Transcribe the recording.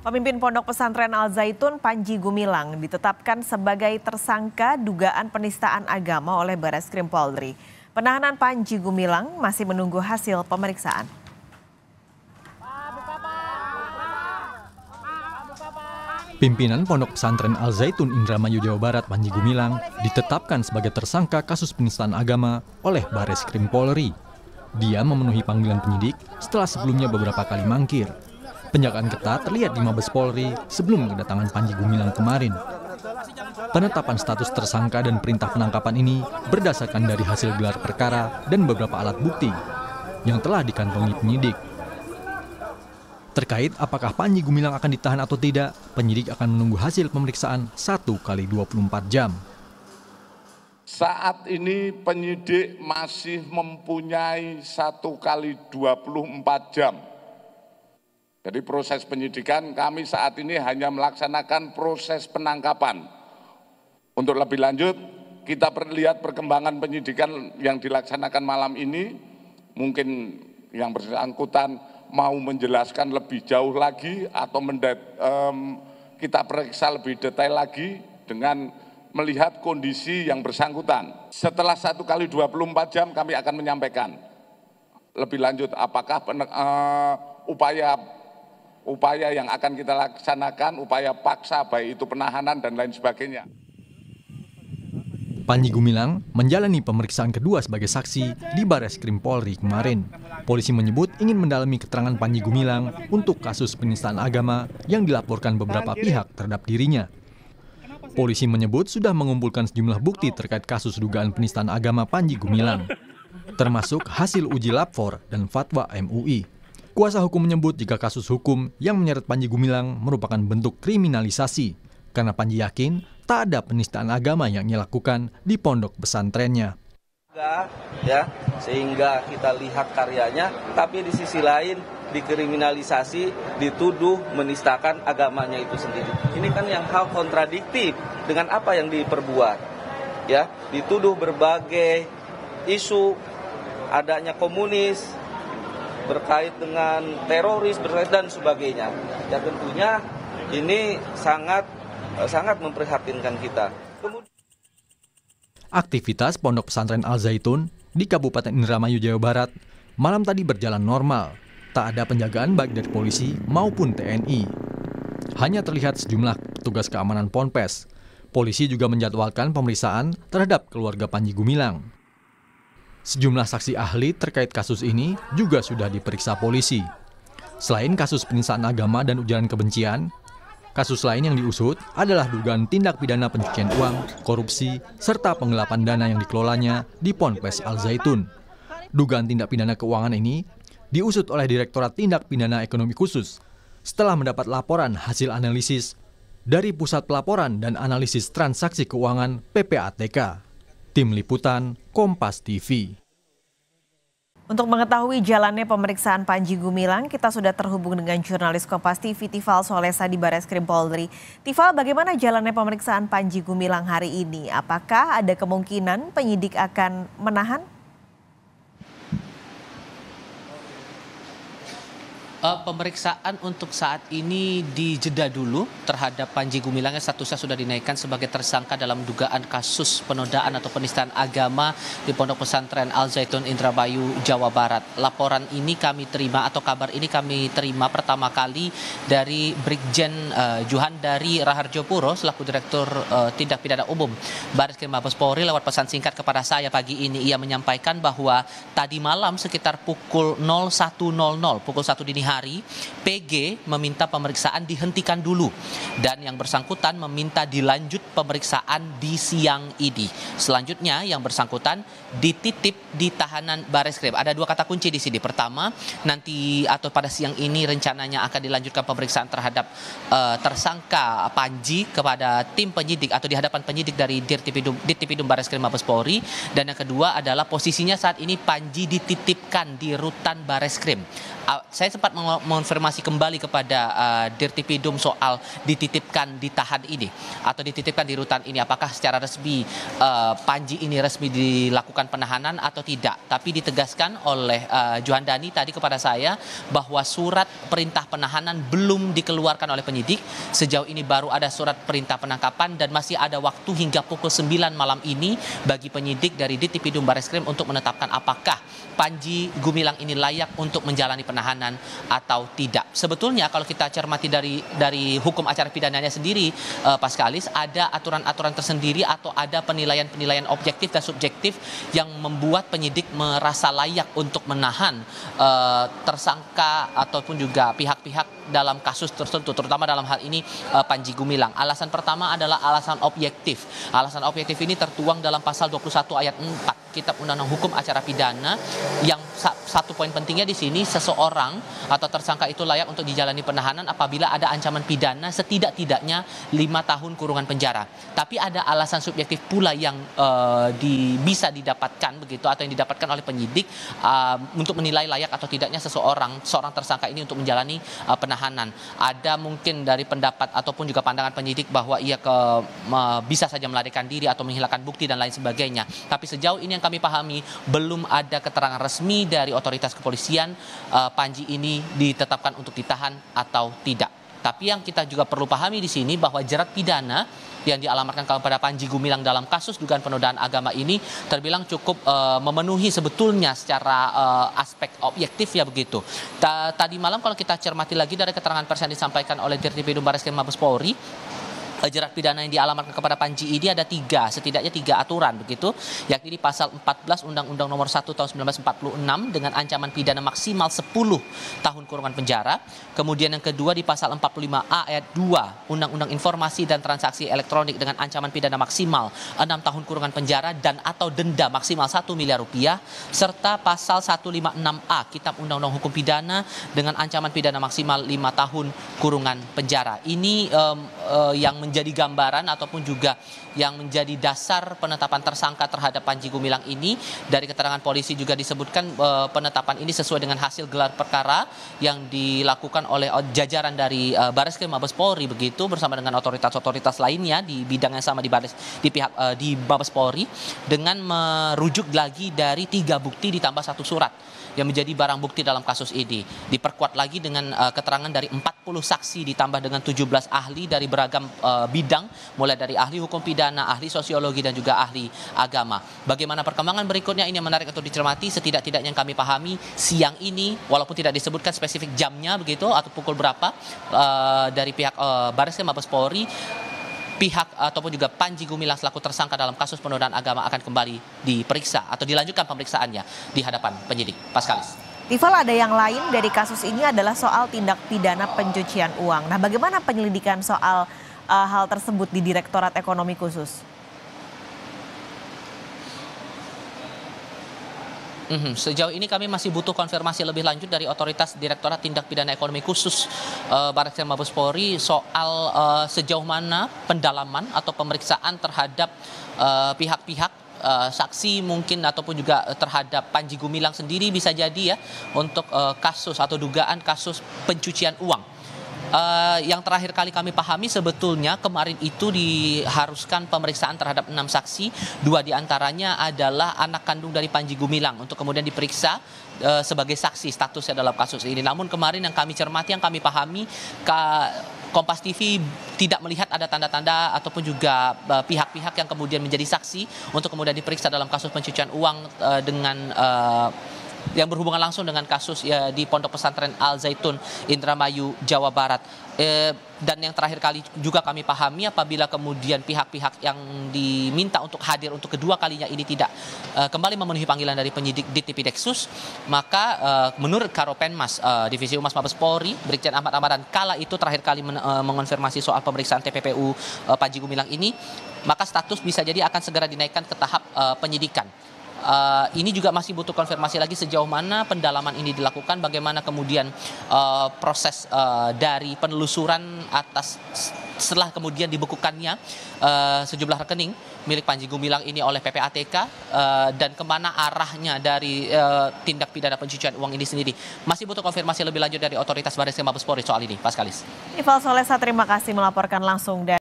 Pemimpin Pondok Pesantren Al Zaitun, Panji Gumilang, ditetapkan sebagai tersangka dugaan penistaan agama oleh Bareskrim Polri. Penahanan Panji Gumilang masih menunggu hasil pemeriksaan. Pimpinan Pondok Pesantren Al Zaitun Indramayu, Jawa Barat, Panji Gumilang, ditetapkan sebagai tersangka kasus penistaan agama oleh Bareskrim Polri. Dia memenuhi panggilan penyidik setelah sebelumnya beberapa kali mangkir. Penjagaan ketat terlihat di Mabes Polri sebelum kedatangan Panji Gumilang kemarin. Penetapan status tersangka dan perintah penangkapan ini berdasarkan dari hasil gelar perkara dan beberapa alat bukti yang telah dikantongi penyidik. Terkait apakah Panji Gumilang akan ditahan atau tidak, penyidik akan menunggu hasil pemeriksaan 1 kali 24 jam. Saat ini penyidik masih mempunyai 1 kali 24 jam. Jadi proses penyidikan kami saat ini hanya melaksanakan proses penangkapan. Untuk lebih lanjut, kita lihat perkembangan penyidikan yang dilaksanakan malam ini. Mungkin yang bersangkutan mau menjelaskan lebih jauh lagi atau kita periksa lebih detail lagi dengan melihat kondisi yang bersangkutan. Setelah 1 kali 24 jam kami akan menyampaikan lebih lanjut apakah upaya yang akan kita laksanakan, upaya paksa baik itu penahanan dan lain sebagainya. Panji Gumilang menjalani pemeriksaan kedua sebagai saksi di Bareskrim Polri kemarin. Polisi menyebut ingin mendalami keterangan Panji Gumilang untuk kasus penistaan agama yang dilaporkan beberapa pihak terhadap dirinya. Polisi menyebut sudah mengumpulkan sejumlah bukti terkait kasus dugaan penistaan agama Panji Gumilang, termasuk hasil uji lapor dan fatwa MUI. Kuasa hukum menyebut jika kasus hukum yang menyeret Panji Gumilang merupakan bentuk kriminalisasi karena Panji yakin tak ada penistaan agama yang dilakukan di pondok pesantrennya. Ya, sehingga kita lihat karyanya, tapi di sisi lain dikriminalisasi, dituduh menistakan agamanya itu sendiri. Ini kan yang hal kontradiktif dengan apa yang diperbuat. Ya, dituduh berbagai isu adanya komunis, berkait dengan teroris, berkait dan sebagainya. Ya tentunya ini sangat memprihatinkan kita. Aktivitas Pondok Pesantren Al Zaitun di Kabupaten Indramayu, Jawa Barat malam tadi berjalan normal. Tak ada penjagaan baik dari polisi maupun TNI. Hanya terlihat sejumlah petugas keamanan Ponpes. Polisi juga menjadwalkan pemeriksaan terhadap keluarga Panji Gumilang. Sejumlah saksi ahli terkait kasus ini juga sudah diperiksa polisi. Selain kasus penistaan agama dan ujaran kebencian, kasus lain yang diusut adalah dugaan tindak pidana pencucian uang, korupsi, serta penggelapan dana yang dikelolanya di Ponpes Al Zaitun. Dugaan tindak pidana keuangan ini diusut oleh Direktorat Tindak Pidana Ekonomi Khusus setelah mendapat laporan hasil analisis dari Pusat Pelaporan dan Analisis Transaksi Keuangan PPATK. Tim Liputan, Kompas TV. Untuk mengetahui jalannya pemeriksaan Panji Gumilang, kita sudah terhubung dengan jurnalis Kompas TV, Tifal Solesa di Bareskrim Polri. Tifal, bagaimana jalannya pemeriksaan Panji Gumilang hari ini? Apakah ada kemungkinan penyidik akan menahan? Pemeriksaan untuk saat ini dijeda dulu terhadap Panji Gumilang yang statusnya sudah dinaikkan sebagai tersangka dalam dugaan kasus penodaan atau penistaan agama di Pondok Pesantren Al Zaitun Indramayu, Jawa Barat. Laporan ini kami terima atau kabar ini kami terima pertama kali dari Brigjen Djuhandhani Rahardjo Puro selaku Direktur Tindak Pidana Umum Bareskrim Mabes Polri lewat pesan singkat kepada saya pagi ini. Ia menyampaikan bahwa tadi malam sekitar pukul 01.00, pukul 1 dini hari, PG meminta pemeriksaan dihentikan dulu dan yang bersangkutan meminta dilanjut pemeriksaan di siang ini. Selanjutnya yang bersangkutan dititip di tahanan Bareskrim. Ada dua kata kunci di sini. Pertama, nanti atau pada siang ini rencananya akan dilanjutkan pemeriksaan terhadap tersangka Panji kepada tim penyidik atau di hadapan penyidik dari Dirtipidum Bareskrim Mabes Polri, dan yang kedua adalah posisinya saat ini Panji dititipkan di rutan Bareskrim saya sempat mengonfirmasi kembali kepada Dirtipidum soal dititipkan ditahan ini atau dititipkan di rutan ini, apakah secara resmi Panji ini resmi dilakukan penahanan atau tidak. Tapi ditegaskan oleh Djuhandhani tadi kepada saya bahwa surat perintah penahanan belum dikeluarkan oleh penyidik. Sejauh ini baru ada surat perintah penangkapan dan masih ada waktu hingga pukul 9 malam ini bagi penyidik dari Ditipidum Bareskrim untuk menetapkan apakah Panji Gumilang ini layak untuk menjalani penahanan atau tidak. Sebetulnya kalau kita cermati dari hukum acara pidananya sendiri, Paskalis, ada aturan-aturan tersendiri atau ada penilaian-penilaian objektif dan subjektif yang membuat penyidik merasa layak untuk menahan tersangka ataupun juga pihak-pihak dalam kasus tertentu, terutama dalam hal ini Panji Gumilang. Alasan pertama adalah alasan objektif. Alasan objektif ini tertuang dalam pasal 21 ayat 4 Kitab Undang-Undang Hukum Acara Pidana, yang satu poin pentingnya di sini, seseorang atau tersangka itu layak untuk dijalani penahanan apabila ada ancaman pidana setidak-tidaknya 5 tahun kurungan penjara. Tapi ada alasan subjektif pula yang bisa didapatkan begitu, atau yang didapatkan oleh penyidik untuk menilai layak atau tidaknya seorang tersangka ini untuk menjalani penahanan. Ada mungkin dari pendapat ataupun juga pandangan penyidik bahwa ia bisa saja melarikan diri atau menghilangkan bukti dan lain sebagainya. Tapi sejauh ini yang kami pahami belum ada keterangan resmi dari otoritas kepolisian Panji ini ditetapkan untuk ditahan atau tidak. Tapi yang kita juga perlu pahami di sini bahwa jerat pidana yang dialamatkan kepada Panji Gumilang dalam kasus dugaan penodaan agama ini terbilang cukup memenuhi sebetulnya secara aspek objektif, ya begitu. Tadi malam kalau kita cermati lagi dari keterangan pers yang disampaikan oleh Dirtipidum Bareskrim Mabes Polri, jerat pidana yang dialamatkan kepada Panji ini ada setidaknya tiga aturan begitu, yakni di pasal 14 Undang-Undang Nomor 1 tahun 1946 dengan ancaman pidana maksimal 10 tahun kurungan penjara. Kemudian yang kedua di pasal 45A ayat 2 Undang-Undang Informasi dan Transaksi Elektronik dengan ancaman pidana maksimal 6 tahun kurungan penjara dan atau denda maksimal Rp1 miliar, serta pasal 156A Kitab Undang-Undang Hukum Pidana dengan ancaman pidana maksimal 5 tahun kurungan penjara. Ini yang menjadi gambaran ataupun juga yang menjadi dasar penetapan tersangka terhadap Panji Gumilang ini. Dari keterangan polisi juga disebutkan penetapan ini sesuai dengan hasil gelar perkara yang dilakukan oleh jajaran dari Bareskrim Mabes Polri begitu, bersama dengan otoritas-otoritas lainnya di bidang yang sama di Mabes Polri, dengan merujuk lagi dari 3 bukti ditambah 1 surat yang menjadi barang bukti dalam kasus ini. Diperkuat lagi dengan keterangan dari 40 saksi ditambah dengan 17 ahli dari beragam bidang, mulai dari ahli hukum pidana, ahli sosiologi dan juga ahli agama. Bagaimana perkembangan berikutnya ini menarik untuk dicermati. Setidak-tidaknya yang kami pahami siang ini, walaupun tidak disebutkan spesifik jamnya begitu atau pukul berapa, dari pihak Bareskrim Mabes Polri, pihak ataupun juga Panji Gumilang selaku tersangka dalam kasus penodaan agama akan kembali diperiksa atau dilanjutkan pemeriksaannya di hadapan penyidik. Paskalis. Tifal, ada yang lain dari kasus ini adalah soal tindak pidana pencucian uang. Nah, bagaimana penyelidikan soal hal tersebut di Direktorat Ekonomi Khusus? Sejauh ini kami masih butuh konfirmasi lebih lanjut dari otoritas Direktorat Tindak Pidana Ekonomi Khusus Bareskrim Mabes Polri soal sejauh mana pendalaman atau pemeriksaan terhadap pihak-pihak saksi mungkin ataupun juga terhadap Panji Gumilang sendiri bisa jadi ya untuk kasus atau dugaan kasus pencucian uang. Yang terakhir kali kami pahami sebetulnya kemarin itu diharuskan pemeriksaan terhadap 6 saksi, 2 diantaranya adalah anak kandung dari Panji Gumilang untuk kemudian diperiksa sebagai saksi statusnya dalam kasus ini. Namun kemarin yang kami cermati, yang kami pahami, Kompas TV tidak melihat ada tanda-tanda ataupun juga pihak-pihak yang kemudian menjadi saksi untuk kemudian diperiksa dalam kasus pencucian uang dengan yang berhubungan langsung dengan kasus ya, di Pondok Pesantren Al Zaitun, Indramayu, Jawa Barat. Dan yang terakhir kali juga kami pahami, apabila kemudian pihak-pihak yang diminta untuk hadir untuk kedua kalinya ini tidak kembali memenuhi panggilan dari penyidik Ditipideksus, maka menurut Karopenmas Divisi Humas Mabes Polri, Brigjen Ahmad Amaran, kala itu terakhir kali mengonfirmasi soal pemeriksaan TPPU Panji Gumilang ini, maka status bisa jadi akan segera dinaikkan ke tahap penyidikan. ini juga masih butuh konfirmasi lagi sejauh mana pendalaman ini dilakukan, bagaimana kemudian proses dari penelusuran atas setelah kemudian dibekukannya sejumlah rekening milik Panji Gumilang ini oleh PPATK dan kemana arahnya dari tindak pidana pencucian uang ini sendiri. Masih butuh konfirmasi lebih lanjut dari otoritas Bareskrim Mabes Polri soal ini, Pak Skalis. Tifal Solesa, terima kasih melaporkan langsung dari